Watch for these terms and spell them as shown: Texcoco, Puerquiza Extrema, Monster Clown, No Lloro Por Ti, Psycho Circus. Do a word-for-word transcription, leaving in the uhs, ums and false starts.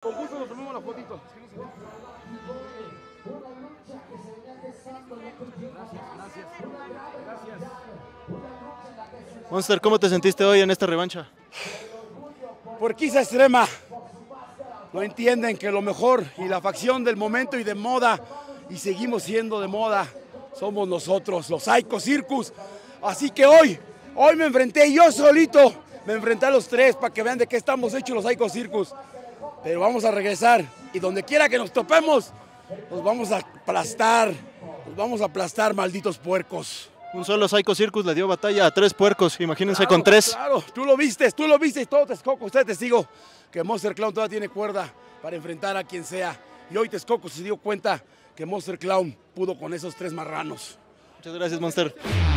Concurso nos tomamos la fotito. Gracias, gracias. Gracias. Monster, ¿cómo te sentiste hoy en esta revancha? Porquiza extrema. No entienden que lo mejor y la facción del momento y de moda, y seguimos siendo de moda, somos nosotros, los Psycho Circus. Así que hoy, hoy me enfrenté yo solito, me enfrenté a los tres para que vean de qué estamos hechos los Psycho Circus. Pero vamos a regresar y donde quiera que nos topemos, nos vamos a aplastar, nos vamos a aplastar, malditos puercos. Un solo Psycho Circus le dio batalla a tres puercos, imagínense, claro, con tres. Claro, tú lo viste, tú lo viste y todo Texcoco, usted testigo que Monster Clown todavía tiene cuerda para enfrentar a quien sea. Y hoy Texcoco se dio cuenta que Monster Clown pudo con esos tres marranos. Muchas gracias, Monster.